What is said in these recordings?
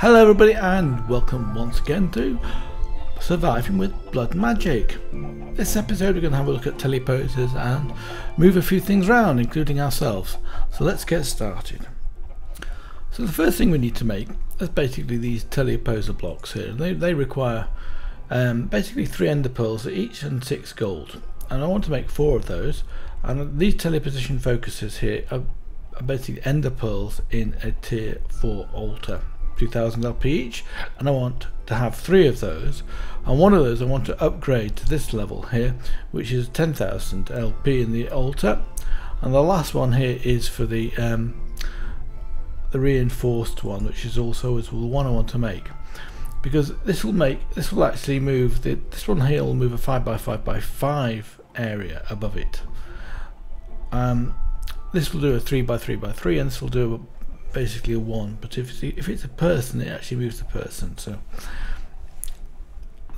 Hello everybody and welcome once again to Surviving with Blood Magic. This episode we're going to have a look at teleporters and move a few things around, including ourselves. So let's get started. So the first thing we need to make is basically these teleporter blocks here. They require basically 3 ender pearls each and 6 gold. And I want to make 4 of those, and these teleportation focuses here are basically ender pearls in a tier 4 altar. 2000 LP each, and I want to have 3 of those, and one of those I want to upgrade to this level here, which is 10,000 LP in the altar, and the last one here is for the reinforced one, which is also the one I want to make, because this will actually move this one here will move a 5x5x5 area above it. This will do a 3x3x3, and this will do a basically a 1, but if it's a person it actually moves the person, so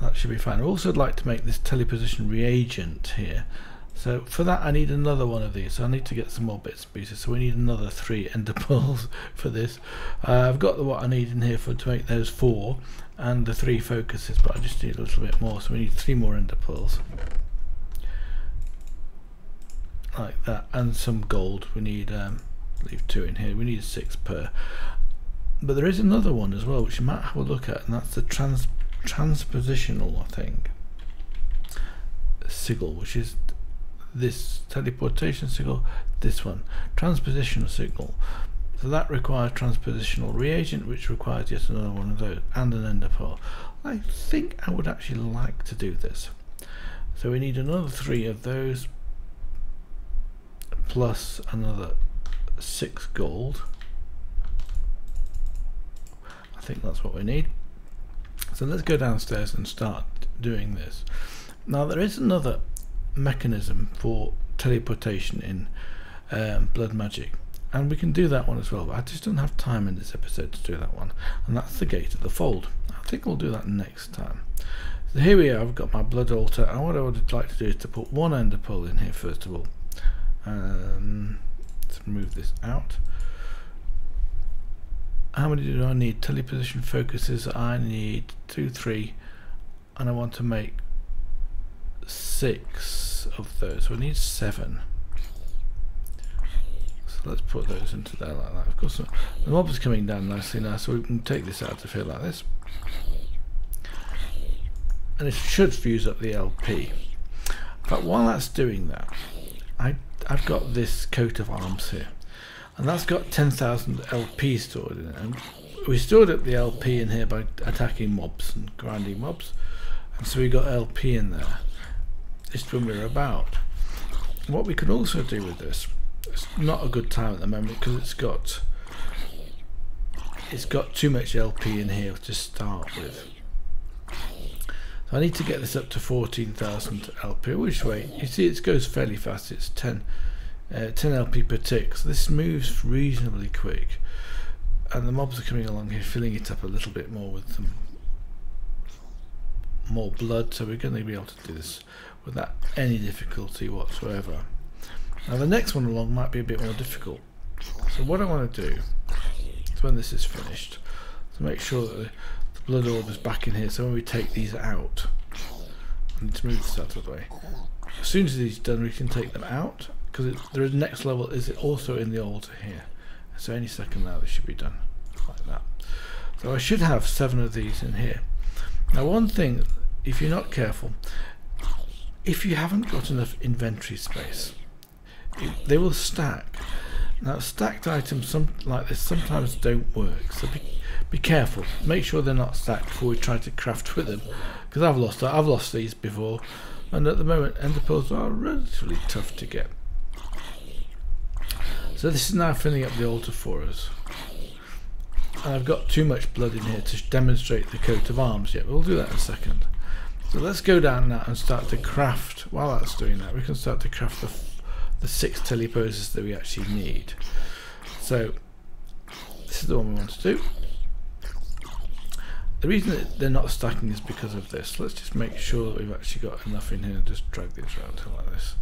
that should be fine. I also like to make this teleposition reagent here, so for that I need another one of these, so I need to get some more bits and pieces, so we need another 3 ender pearls for this. I've got what I need in here to make those 4 and the 3 focuses, but I just need a little bit more, so we need 3 more ender pearls like that, and some gold. We need leave 2 in here, we need 6 per, but there is another one as well which you might have a look at, and that's the transpositional, I think, sigil, which is this teleportation sigil, this one, transpositional sigil. So that requires transpositional reagent, which requires yet another one of those and an ender pearl. I think I would actually like to do this, so we need another 3 of those plus another 6 gold. I think that's what we need. So let's go downstairs and start doing this. Now there is another mechanism for teleportation in Blood Magic, and we can do that one as well, but I just don't have time in this episode to do that one, and that's the Gate of the Fold. I think we'll do that next time. So here we are, I've got my blood altar, and what I would like to do is to put 1 ender pearl in here first of all. Let's move this out. How many do I need? Teleposition focuses, I need 2, 3, and I want to make 6 of those, so we need 7. So let's put those into there like that. Of course the mob is coming down nicely now, so we can take this out to feel like this, and it should fuse up the LP. But while that's doing that, I've got this coat of arms here, and that's got 10,000 LP stored in it, and we stored up the LP in here by attacking mobs and grinding mobs, and so we got LP in there just when we were about. What we can also do with this, it's not a good time at the moment because it's got too much LP in here to start with, so I need to get this up to 14,000 LP, which way you see it goes fairly fast. It's 10 LP per tick, so this moves reasonably quick, and the mobs are coming along here filling it up a little bit more with some more blood, so we're going to be able to do this without any difficulty whatsoever. Now the next one along might be a bit more difficult, so what I want to do is, when this is finished, to make sure that blood orb is back in here, so when we take these out, I need to move this out of the way. As soon as these are done we can take them out, because the next level is also in the altar here, so any second now they should be done like that. So I should have 7 of these in here. Now one thing, if you're not careful, if you haven't got enough inventory space, they will stack. Now stacked items like this sometimes don't work, so be careful, make sure they're not stacked before we try to craft with them, because I've lost these before, and at the moment ender pearls are relatively tough to get. So this is now filling up the altar for us, and I've got too much blood in here to demonstrate the coat of arms yet, we'll do that in a second. So let's go down now and start to craft. While that's doing that we can start to craft the 6 teleposers that we actually need. So this is the one we want to do. The reason that they're not stacking is because of this. Let's just make sure that we've actually got enough in here and just drag these around like this.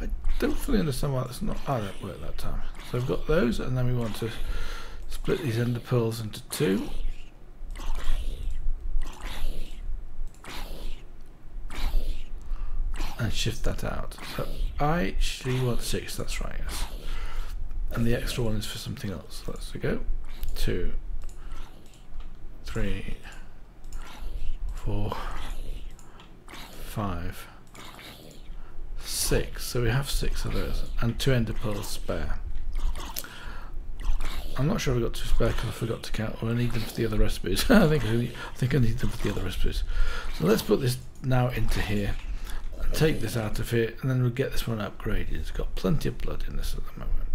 I don't fully understand why that's not worked that time. So I've got those, and then we want to Split these ender pearls into two. And shift that out. So I actually want 6, that's right, yes. And the extra one is for something else. Let's go. 2, 3, 4, 5, 6. So we have 6 of those and 2 ender pearls spare. I'm not sure we got 2 spare because I forgot to count, or I need them for the other recipes. I think I need them for the other recipes. So let's put this now into here. Take this out of here, and then we'll get this one upgraded. It's got plenty of blood in this at the moment.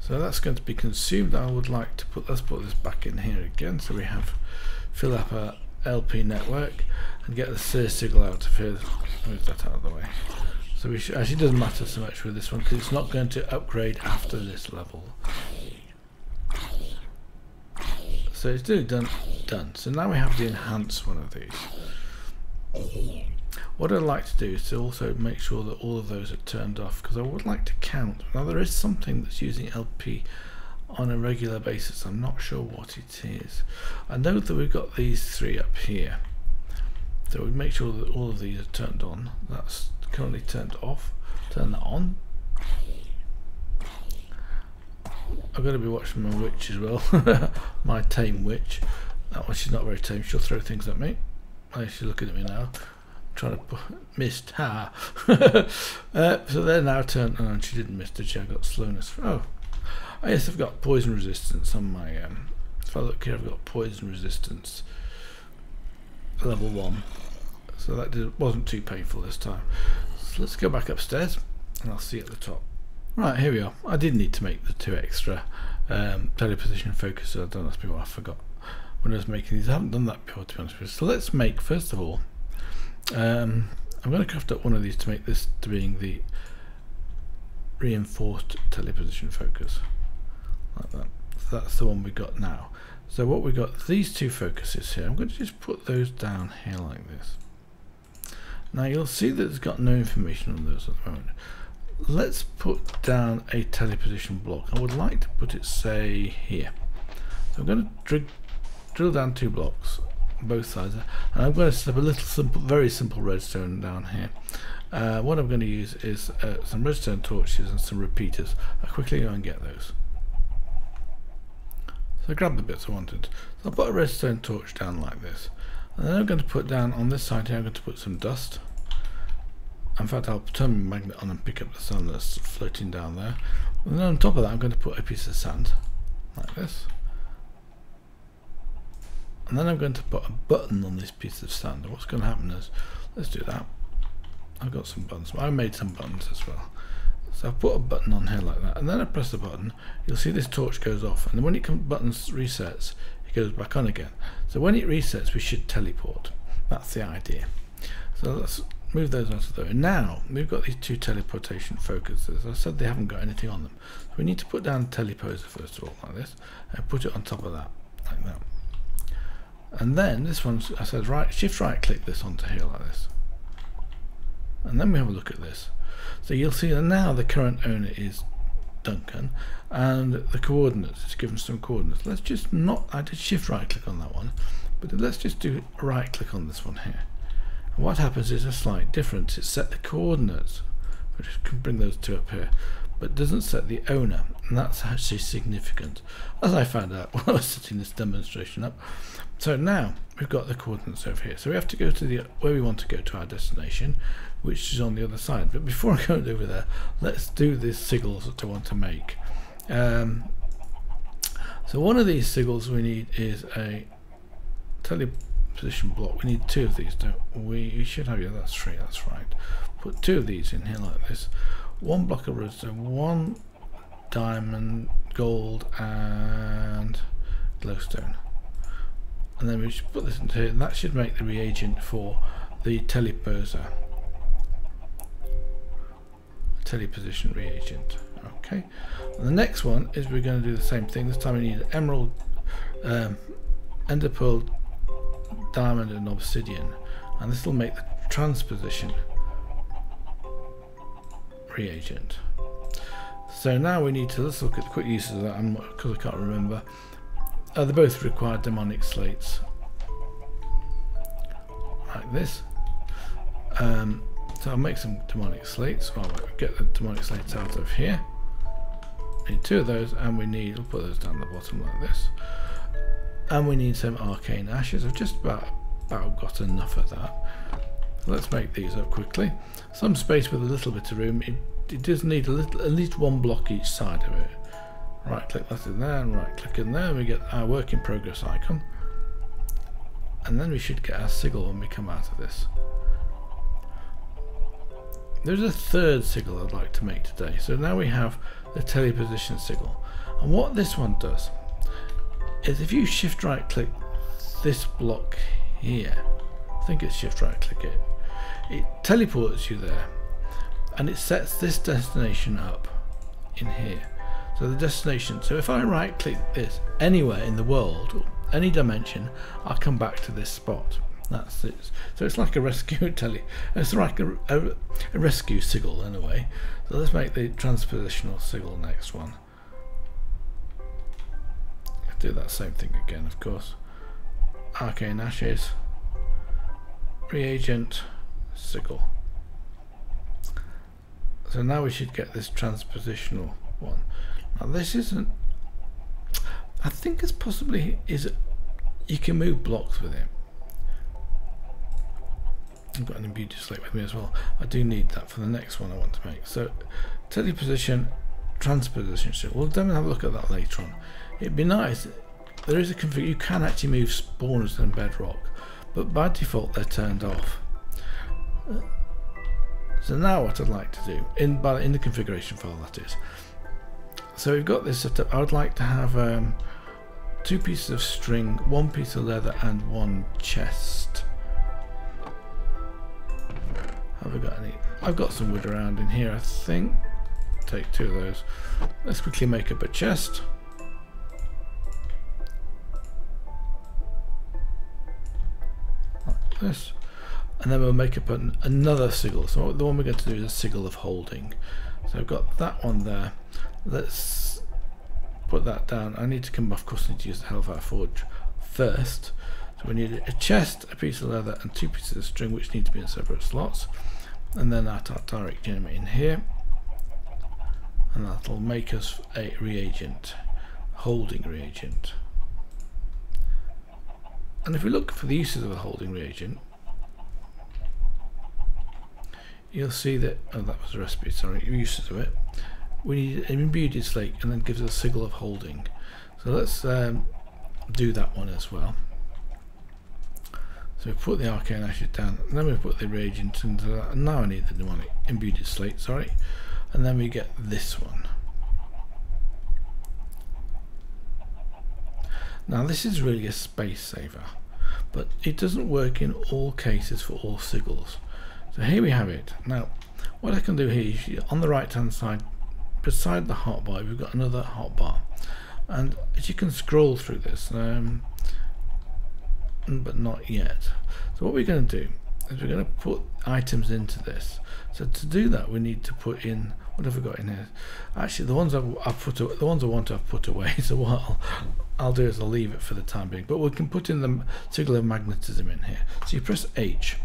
So that's going to be consumed. I would like to put, let's put this back in here again, so we have fill up our LP network and get the Seer Sigil out of here. Move that out of the way. So we should, actually doesn't matter so much with this one because it's not going to upgrade after this level. So it's really done. So now we have to enhance one of these. What I'd like to do is to also make sure that all of those are turned off, because I would like to count. Now there is something that's using LP on a regular basis. I'm not sure what it is. I know that we've got these 3 up here. So we make sure that all of these are turned on. That's currently turned off. Turn that on. I've got to be watching my witch as well. My tame witch. That one, she's not very tame. She'll throw things at me. She's looking at me now. I'm trying to missed her. So they're now turned on. She didn't miss, did she? I got slowness. Oh yes, I've got poison resistance on my. If I look here, I've got poison resistance. Level 1. So that wasn't too painful this time. So let's go back upstairs, and I'll see you at the top. Right, here we are. I did need to make the 2 extra teleposition focus, so I don't know what I forgot when I was making these. I haven't done that before, to be honest with you. So let's make, first of all, I'm going to craft up one of these to make this to being the reinforced teleposition focus. Like that. So that's the one we got now. So what we got, these 2 focuses here, I'm going to just put those down here like this. Now you'll see that it's got no information on those at the moment. Let's put down a teleposition block. I would like to put it, say, here. So I'm going to drill down 2 blocks on both sides, and I'm going to slip a little simple, very simple redstone down here. What I'm going to use is some redstone torches and some repeaters. I'll quickly go and get those. So I grabbed the bits I wanted. So I'll put a redstone torch down like this, and then I'm going to put down on this side here. I'm going to put some dust. In fact, I'll turn my magnet on and pick up the sand that's floating down there. And then on top of that, I'm going to put a piece of sand, like this. And then I'm going to put a button on this piece of sand. What's going to happen is, let's do that. I've got some buttons. I made some buttons as well. So I've put a button on here like that. And then I press the button. You'll see this torch goes off. And then when it comes, buttons resets, it goes back on again. So when it resets, we should teleport. That's the idea. So let's move those out of the way. Now we've got these 2 teleportation focuses. I said they haven't got anything on them. So we need to put down teleposer first of all, like this, and put it on top of that, like that. And then this one, I said shift right click this onto here like this. And then we have a look at this. So you'll see that now the current owner is Duncan, and the coordinates, it's given some coordinates. Let's just not, I did shift right click on that one, but let's just do right click on this one here. What happens is a slight difference. It set the coordinates, which can bring those 2 up here, but doesn't set the owner, and that's actually significant, as I found out when I was setting this demonstration up. So now we've got the coordinates over here, so we have to go to the where we want to go to our destination, which is on the other side. But before I go over there, let's do this sigils that I want to make. So one of these sigils we need is a teleposition block. We need 2 of these, don't we? We should have, yeah, that's 3, that's right. Put 2 of these in here like this. 1 block of redstone, 1 diamond, gold, and glowstone. And then we should put this into here, and that should make the reagent for the teleposition reagent. Okay. And the next one is we're going to do the same thing. This time we need emerald, ender pearl, diamond and obsidian, and this will make the transposition reagent. So now we need to, let's look at the quick uses of that, because I can't remember. They both require demonic slates. Like this. So I'll make some demonic slates. Well, I'll get the demonic slates out of here. Need two of those, and we need, we'll put those down the bottom like this. And we need some arcane ashes. I've just about got enough of that. Let's make these up quickly. Some space with a little bit of room. It does need a little, at least one block each side of it. Right click that in there, and right click in there, and we get our work in progress icon. And then we should get our sigil when we come out of this. There's a third sigil I'd like to make today. So now we have the teleposition sigil. And what this one does is if you shift right click this block here, I think it's shift right click it, it teleports you there, and it sets this destination up in here. So the destination, so if I right click this anywhere in the world or any dimension, I'll come back to this spot. That's it. So it's like a rescue it's like a rescue sigil in a way. So let's make the transpositional sigil next one. I'll do that same thing again, of course. Arcane ashes, reagent, sigil. So now we should get this transpositional one. Now this isn't, I think it's possibly is you can move blocks with it. I've got an imbued slate with me as well. I do need that for the next one I want to make. So teleposition, transposition. So we'll definitely have a look at that later on. It'd be nice. There is a config. You can actually move spawners and bedrock, but by default they're turned off. So now what I'd like to do in the configuration file, that is. So we've got this set up. I would like to have two pieces of string, one piece of leather, and one chest. Have I got any? I've got some wood around in here, I think. Take two of those. Let's quickly make up a chest. Like this. And then we'll make up another sigil. So the one we're going to do is a sigil of holding. So I've got that one there. Let's put that down. I need to come, of course, I need to use the Hellfire Forge first. So we need a chest, a piece of leather, and two pieces of string, which need to be in separate slots. And then our tartaric gem in here. And that'll make us a reagent, holding reagent. And if we look for the uses of a holding reagent, you'll see that, oh, that was a recipe, sorry, uses of it. We need an imbued slate, and then gives us a sigil of holding. So let's do that one as well. So we put the arcane ashes down, and then we put the reagent into that, and now I need the demonic imbued slate, sorry. And then we get this one. Now this is really a space saver, but it doesn't work in all cases for all sigils. So here we have it. Now what I can do here is on the right hand side beside the hotbar we've got another hotbar, and as you can scroll through this but not yet. So what we're going to do is we're going to put items into this. So to do that we need to put in, what have we got in here? Actually the ones I've put away, the ones I want to have put away, so what I'll do is I'll leave it for the time being, but we can put in the sigil of magnetism in here. So you press H,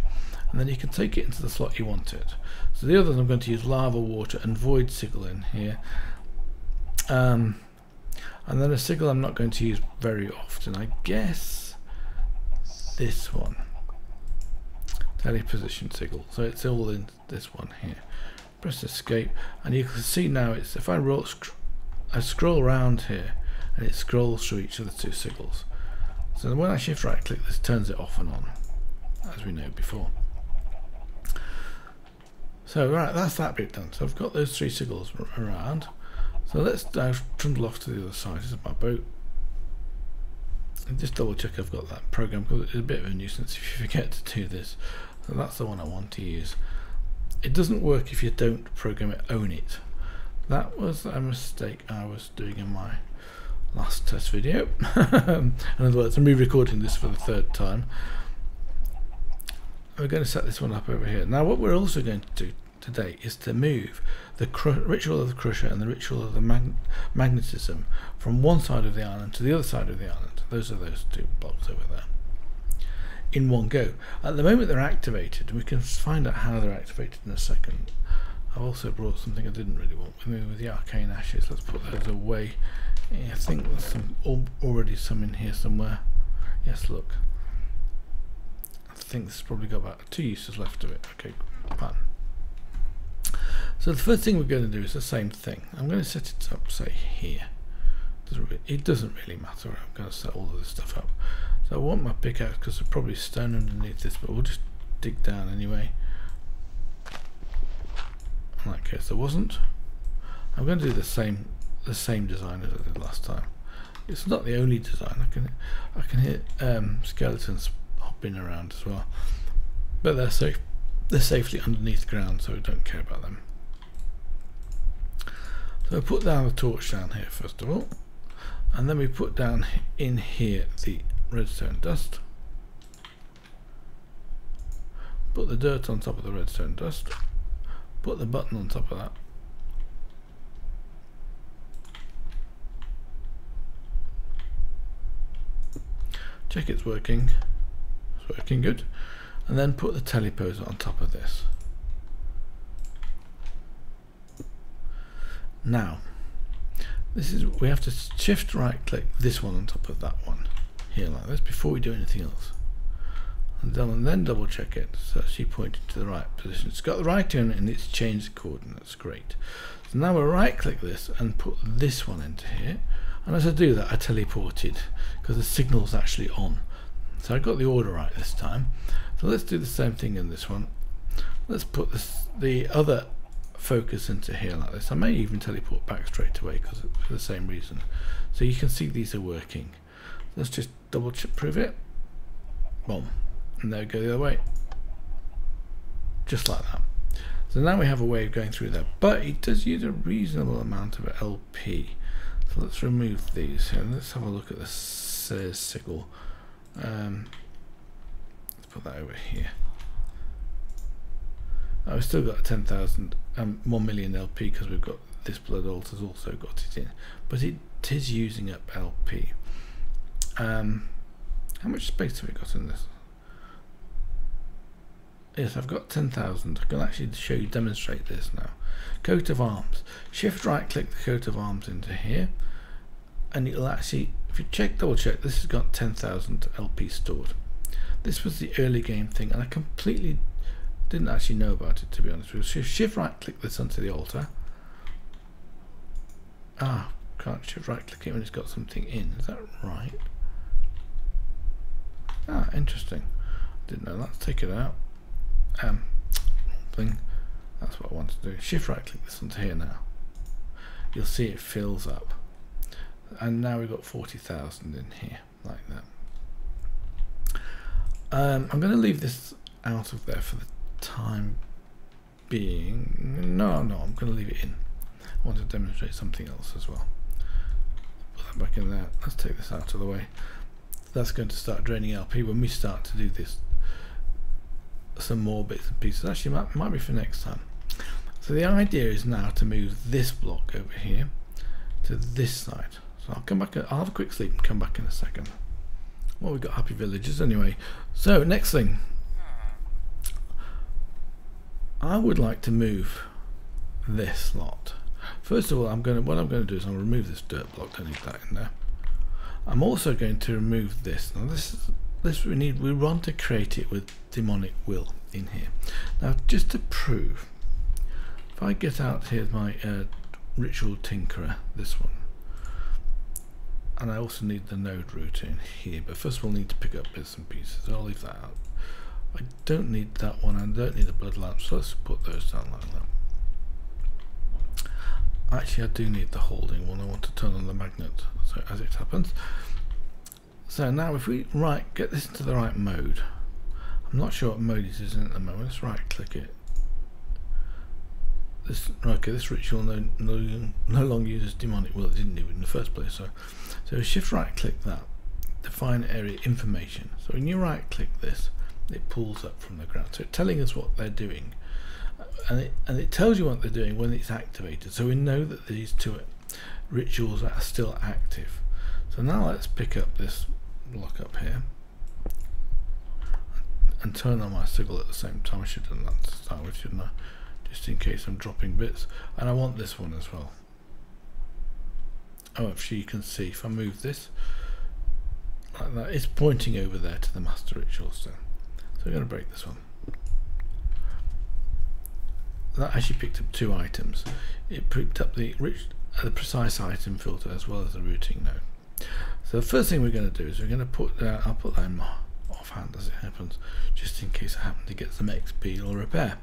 and then you can take it into the slot you want it. So the others I'm going to use lava, water, and void sigil in here. And then a sigil I'm not going to use very often, I guess this one. Teleposition sigil. So it's all in this one here. Press escape, and you can see now it's, if I roll, I scroll around here, and it scrolls through each of the two sigils. So when I shift right click, this turns it off and on, as we know before. So right, that's that bit done. So I've got those three sigils around. So let's trundle off to the other side. This is my boat. And just double check I've got that program, because it's a bit of a nuisance if you forget to do this. So that's the one I want to use. It doesn't work if you don't program it, own it. That was a mistake I was doing in my last test video. In other words, I'm re-recording this for the third time. We're going to set this one up over here. Now what we're also going to do today is to move the ritual of the crusher and the ritual of the magnetism from one side of the island to the other side of the island. Those are those two blocks over there. In one go. At the moment they're activated, and we can find out how they're activated in a second. I've also brought something I didn't really want with me, with the arcane ashes. Let's put those away. I think there's some, already some in here somewhere. Yes, look. I think this has probably got about 2 uses left of it. Okay, fine. So the first thing we're going to do is the same thing. I'm going to set it up, say, here. It doesn't really matter. I'm going to set all of this stuff up. So I want my pickaxe, because there's probably stone underneath this, but we'll just dig down anyway. In that case there wasn't. I'm going to do the same design as I did last time. It's not the only design. I can hear skeletons hopping around as well, but they're safe. They're safely underneath ground, so we don't care about them. So I put down the torch down here first of all, and then we put down in here the redstone dust. Put the dirt on top of the redstone dust. Put the button on top of that. Check it's working. It's working good. And then put the teleposer on top of this. Now, this is, we have to shift right click this one on top of that one here like this before we do anything else. And then double check it. So she pointed to the right position. It's got the right in it and it's changed coordinates. Great. So now we'll right click this and put this one into here. And as I do that, I teleported because the signal's actually on. So I got the order right this time. So let's do the same thing in this one. Let's put this, the other focus into here like this. I may even teleport back straight away because for the same reason. So you can see these are working. Let's just double check, prove it. Boom. And there we go the other way, just like that. So now we have a way of going through there, but it does use a reasonable amount of LP. So let's remove these and let's have a look at the sigil. Let's put that over here. Oh, we've still got 10,000 $1 million LP because we've got this blood altar's also got it in, but it is using up LP. How much space have we got in this? Yes, I've got 10,000. I can actually show you, demonstrate this now. Coat of arms. Shift right click the coat of arms into here, and it'll actually, if you check, double check, this has got 10,000 LP stored. This was the early game thing, and I completely didn't actually know about it, to be honest. We'll shift right click this onto the altar. Ah, can't shift right click it when it's got something in. Is that right? Ah, interesting. Didn't know that. Let's take it out. Thing. That's what I want to do. Shift right click this onto here now. You'll see it fills up. And now we've got 40,000 in here, like that. I'm going to leave this out of there for the time being. No, I'm going to leave it in. I want to demonstrate something else as well. Put that back in there. Let's take this out of the way. That's going to start draining LP when we start to do this. Some more bits and pieces actually might be for next time. So the idea is now to move this block over here to this side. So I'll come back, I'll have a quick sleep and come back in a second. Well, we've got happy villagers anyway. So next thing, I would like to move this lot. First of all, what I'm going to do is I'll remove this dirt block. Don't need that in there. I'm also going to remove this. Now this is we want to create it with demonic will in here. Now just to prove, if I get out here my ritual tinkerer, this one, and I also need the node router in here, but first we'll need to pick up bits and pieces. I'll leave that out. I don't need that one. I don't need a blood lamp, so let's put those down like that. Actually I do need the holding one. I want to turn on the magnet, so as it happens. So now if we get this into the right mode, I'm not sure what mode this is in at the moment. Let's right click it. This, okay, this ritual no longer uses demonic will. It didn't do it in the first place. So shift right click that, define area information. So when you right click this, it pulls up from the ground. So it's telling us what they're doing. and it tells you what they're doing when it's activated, so we know that these two rituals are still active. So now let's pick up this lock up here and turn on my sigil at the same time. I should have done that to start with, shouldn't I? Just in case I'm dropping bits. And I want this one as well. Oh, if you can see, if I move this like that, it's pointing over there to the master ritual stone. So we're going to break this one. That actually picked up two items. It picked up the precise item filter as well as the routing node. So the first thing we're going to do is we're going to put, I'll put that in my offhand as it happens, just in case I happen to get some XP or repair.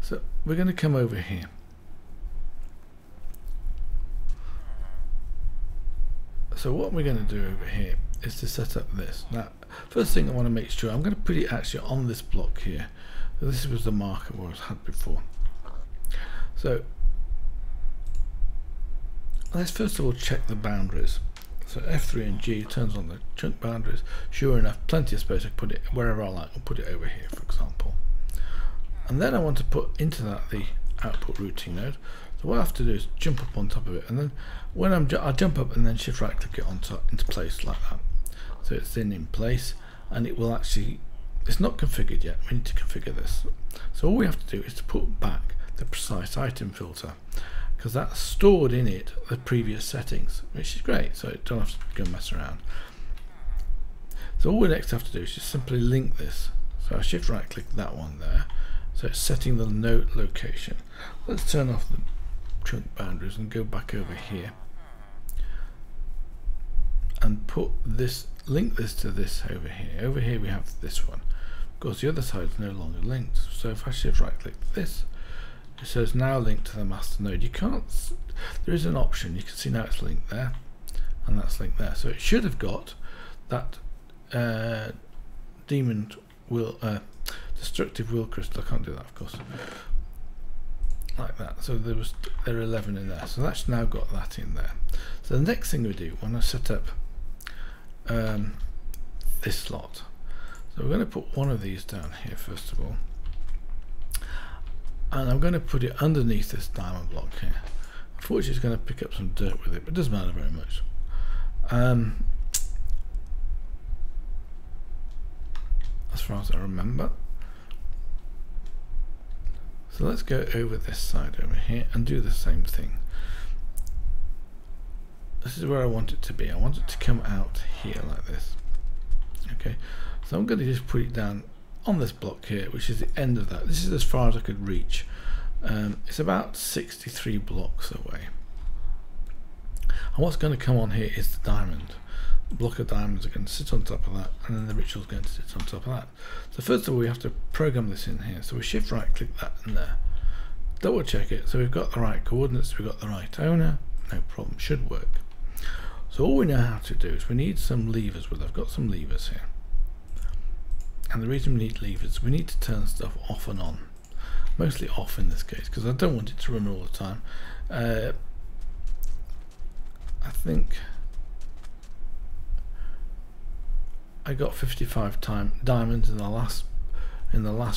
So we're going to come over here. So what we're going to do over here is to set up this. Now, first thing I want to make sure, I'm going to put it actually on this block here. So this was the marker where I had before. So let's first of all check the boundaries. So F3 and G turns on the chunk boundaries. Sure enough, plenty of space. I put it wherever I like. I'll put it over here, for example. And then I want to put into that the output routing node. So what I have to do is jump up on top of it, and then when I jump up and then shift right click it on top into place like that. So it's then in place, and it will actually, it's not configured yet. We need to configure this. So all we have to do is to put back the precise item filter, because that's stored in it the previous settings, which is great, so you don't have to go mess around. So all we next have to do is just simply link this. So I shift right click that one there, so it's setting the node location. Let's turn off the chunk boundaries and go back over here and put this, link this to this over here. Over here we have this one. Of course the other side is no longer linked, so if I shift right click this, it says now linked to the master node. You can't, there is an option, you can see now it's linked there and that's linked there, so it should have got that demon will destructive will crystal. I can't do that, of course, like that. So there are 11 in there, so that's now got that in there. So the next thing we do, when I set up this slot, so we're going to put one of these down here first of all, and I'm going to put it underneath this diamond block here. Unfortunately it's going to pick up some dirt with it, but it doesn't matter very much. As far as I remember. So let's go over this side over here and do the same thing. This is where I want it to be. I want it to come out here like this. Okay, so I'm going to just put it down on this block here, which is the end of that. This is as far as I could reach. It's about 63 blocks away. And what's going to come on here is the diamond. A block of diamonds are going to sit on top of that, and then the ritual is going to sit on top of that. So first of all we have to program this in here. So we shift right click that in there. Double check it. So we've got the right coordinates, we've got the right owner, no problem, should work. So all we know how to do is we need some levers. Well, I've got some levers here. And the reason we need levers, we need to turn stuff off and on. Mostly off in this case, because I don't want it to run all the time. I think I got 55 diamonds in the last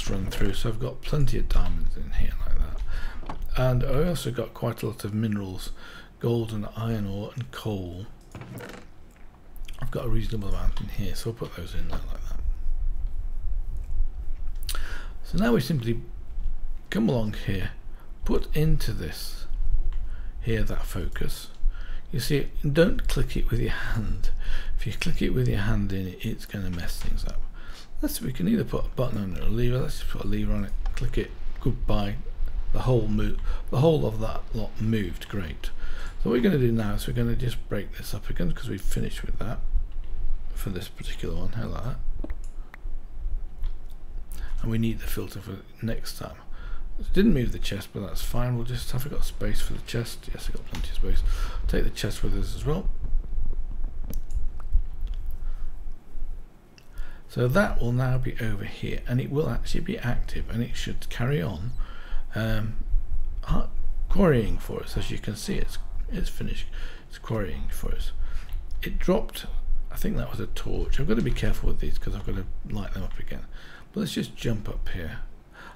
run through, so I've got plenty of diamonds in here like that. And I also got quite a lot of minerals, gold and iron ore and coal. I've got a reasonable amount in here, so I'll put those in there like that. So now we simply come along here, put into this here that focus. You see, don't click it with your hand. If you click it with your hand in it, it's going to mess things up. We can either put a button on it or a lever. Let's just put a lever on it, click it, goodbye. The whole of that lot moved, great. So what we're going to do now is we're going to just break this up again, because we've finished with that for this particular one, how like that. And we need the filter for next time. It didn't move the chest, but that's fine. We'll just have we got space for the chest. Yes, I got plenty of space. Take the chest with us as well. So that will now be over here, and it will actually be active, and it should carry on quarrying for us. As you can see, it's finished. It's quarrying for us. It dropped. I think that was a torch. I've got to be careful with these because I've got to light them up again. But let's just jump up here.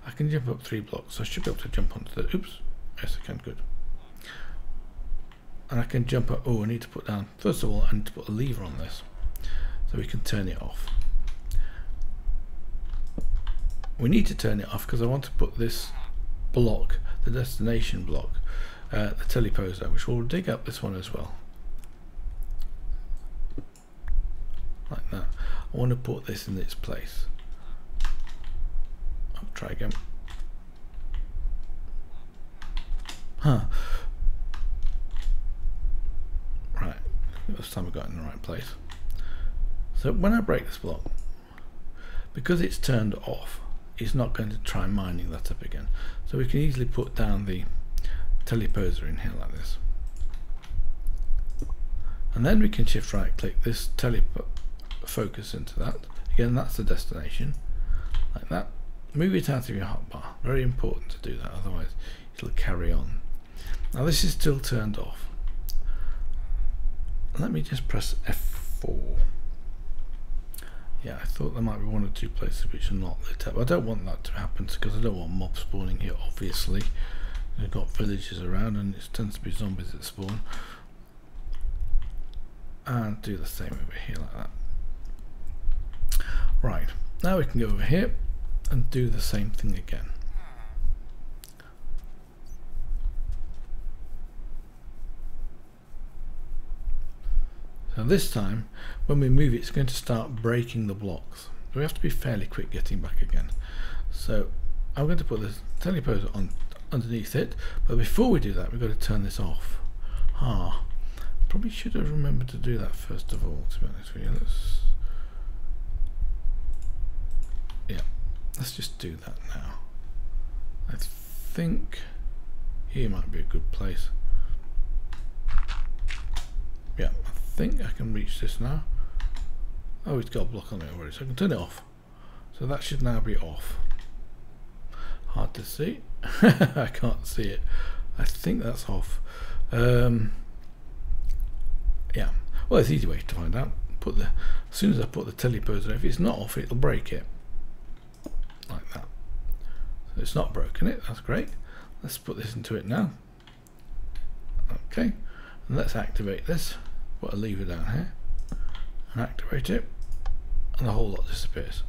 I can jump up 3 blocks, so I should be able to jump onto the, oops, yes I can, good. And I can jump up, oh I need to put down, first of all I need to put a lever on this so we can turn it off. We need to turn it off because I want to put this block, the destination block, the teleposer, which will dig up this one as well. Like that. I want to put this in its place. I'll try again. Huh. Right. This time I got it in the right place. So when I break this block, because it's turned off, it's not going to try mining that up again. So we can easily put down the teleposer in here like this. And then we can shift right click this focus into that. Again, that's the destination, like that. Move it out of your hotbar. Very important to do that, otherwise it'll carry on. Now this is still turned off. Let me just press F4. Yeah, I thought there might be one or two places which are not lit up. I don't want that to happen because I don't want mob spawning here, obviously. We've got villages around and it tends to be zombies that spawn. And do the same over here like that. Right, now we can go over here and do the same thing again. So this time, when we move it, it's going to start breaking the blocks. So we have to be fairly quick getting back again. So I'm going to put this teleposer on underneath it, but before we do that, we've got to turn this off. Ah, probably should have remembered to do that first of all. To be honest with you, let's just do that now. I think here might be a good place. Yeah. I think I can reach this now. Oh, it's got a block on it already, so I can turn it off. So that should now be off. Hard to see. I can't see it. I think that's off. Yeah. Well, it's an easy way to find out. Put the, as soon as I put the teleposer, if it's not off, it'll break it. Like that. So it's not broken it. That's great. Let's put this into it now. Okay. And let's activate this. Put a lever down here and activate it, and the whole lot disappears,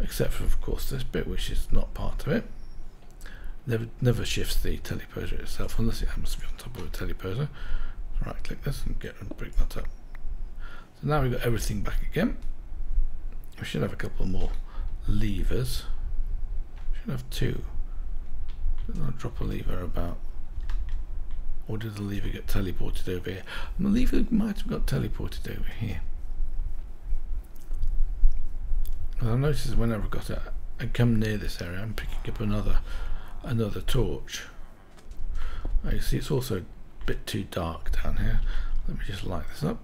except for of course this bit which is not part of it. Never shifts the teleposer itself unless it happens to be on top of a teleposer. So right click this and get and break that up. So now we've got everything back again. We should have a couple more levers. We should have 2. I'll drop a lever about. Or did the lever get teleported over here? The lever might have got teleported over here. And I noticed whenever I got it, I come near this area, I'm picking up another torch. Now you see it's also a bit too dark down here. Let me just light this up.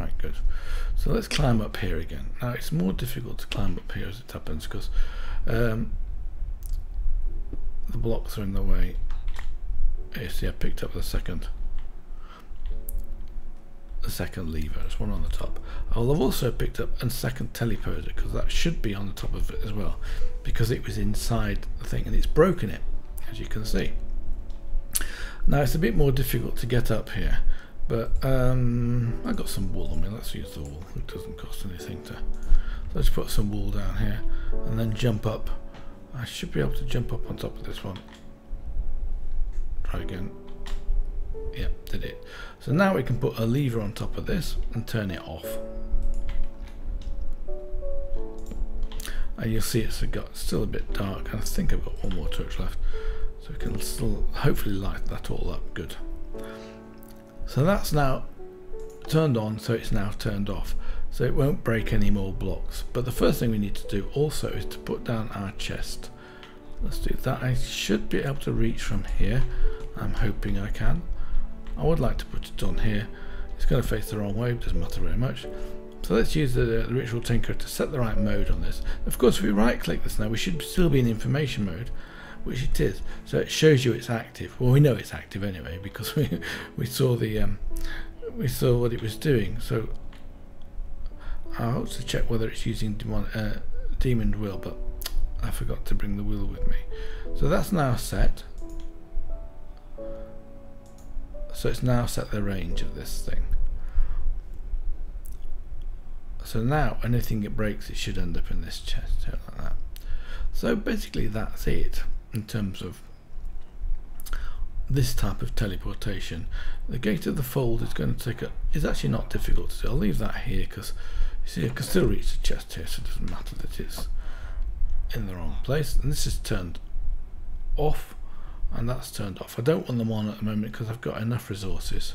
Right, good. So let's climb up here again. Now it's more difficult to climb up here as it happens because the blocks are in the way. You see I picked up the second lever. It's one on the top. I'll have also picked up a second teleposer because that should be on the top of it as well, because it was inside the thing and it's broken it, as you can see. Now it's a bit more difficult to get up here, but I got some wool on me. Let's use the wool. It doesn't cost anything to. Let's put some wool down here and then jump up. I should be able to jump up on top of this one. Try again. Yep, did it. So now we can put a lever on top of this and turn it off. And you'll see it's got still a bit dark, and I think I've got one more torch left. So we can still hopefully light that all up. Good. So that's now turned on, so it's now turned off. So it won't break any more blocks. But the first thing we need to do also is to put down our chest. Let's do that. I should be able to reach from here. I'm hoping I can. I would like to put it on here. It's going to face the wrong way, but it doesn't matter very much. So let's use the Ritual Tinker to set the right mode on this. Of course, if we right click this now, we should still be in information mode, which it is. So it shows you it's active. Well, we know it's active anyway, because we saw what it was doing. So I also check whether it's using demon wheel, but I forgot to bring the wheel with me. So that's now set. So it's now set the range of this thing. So now anything it breaks, it should end up in this chest here like that. So basically that's it in terms of this type of teleportation. The gate of the fold is going to take up, is actually not difficult to do. I'll leave that here because you see I can still reach the chest here, so it doesn't matter that it's in the wrong place. And this is turned off, and that's turned off. I don't want them on at the moment because I've got enough resources.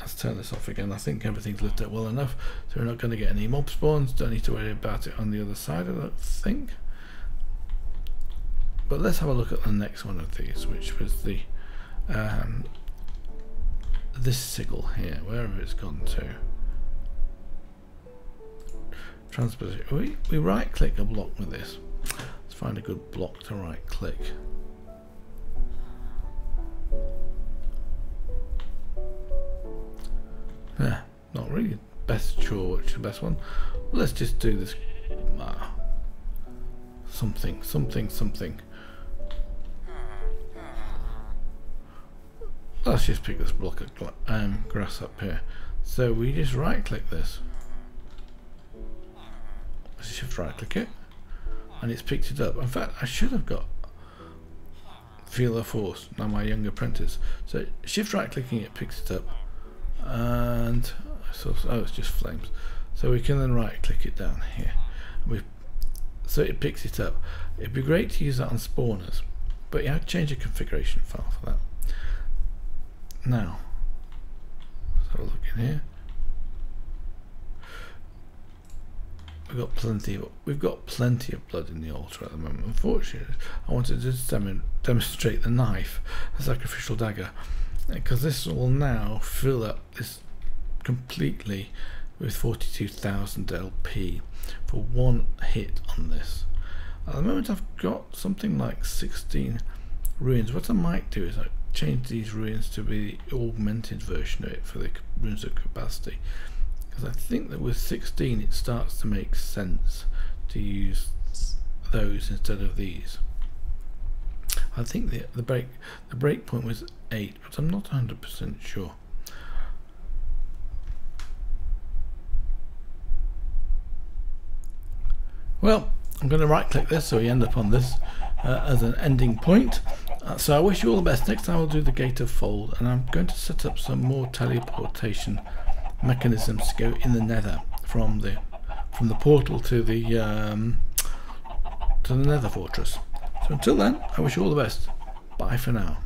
Let's turn this off again. I think everything's lit up well enough, so we're not going to get any mob spawns. Don't need to worry about it on the other side, I don't think. But let's have a look at the next one of these, which was the this sigil here, wherever it's gone to. Transposition. We right click a block with this. Let's find a good block to right click. Yeah, not really best sure which is the best one. Let's just do this something. Let's just pick this block of grass up here. So we just right click this. Let's shift right click it, and it's picked it up. In fact, I should have got Feel the Force, now my young apprentice. So shift right clicking it picks it up, and so, oh, it's just flames. So we can then right click it down here. So it picks it up. It'd be great to use that on spawners, but you have to change a configuration file for that. Now, let's have a look in here. We've got plenty of blood in the altar at the moment. Unfortunately, I wanted to demonstrate the knife, the sacrificial dagger, because this will now fill up this completely with 42,000 LP for one hit on this. At the moment, I've got something like 16 ruins. What I might do is I change these ruins to be the augmented version of it for the ruins of capacity, because I think that with 16 it starts to make sense to use those instead of these. I think the break point was 8, but I'm not 100% sure. Well, I'm going to right click this so we end up on this as an ending point. So I wish you all the best. Next time I'll do the gate of fold, and I'm going to set up some more teleportation mechanisms to go in the nether from the portal to the nether fortress. So until then, I wish you all the best. Bye for now.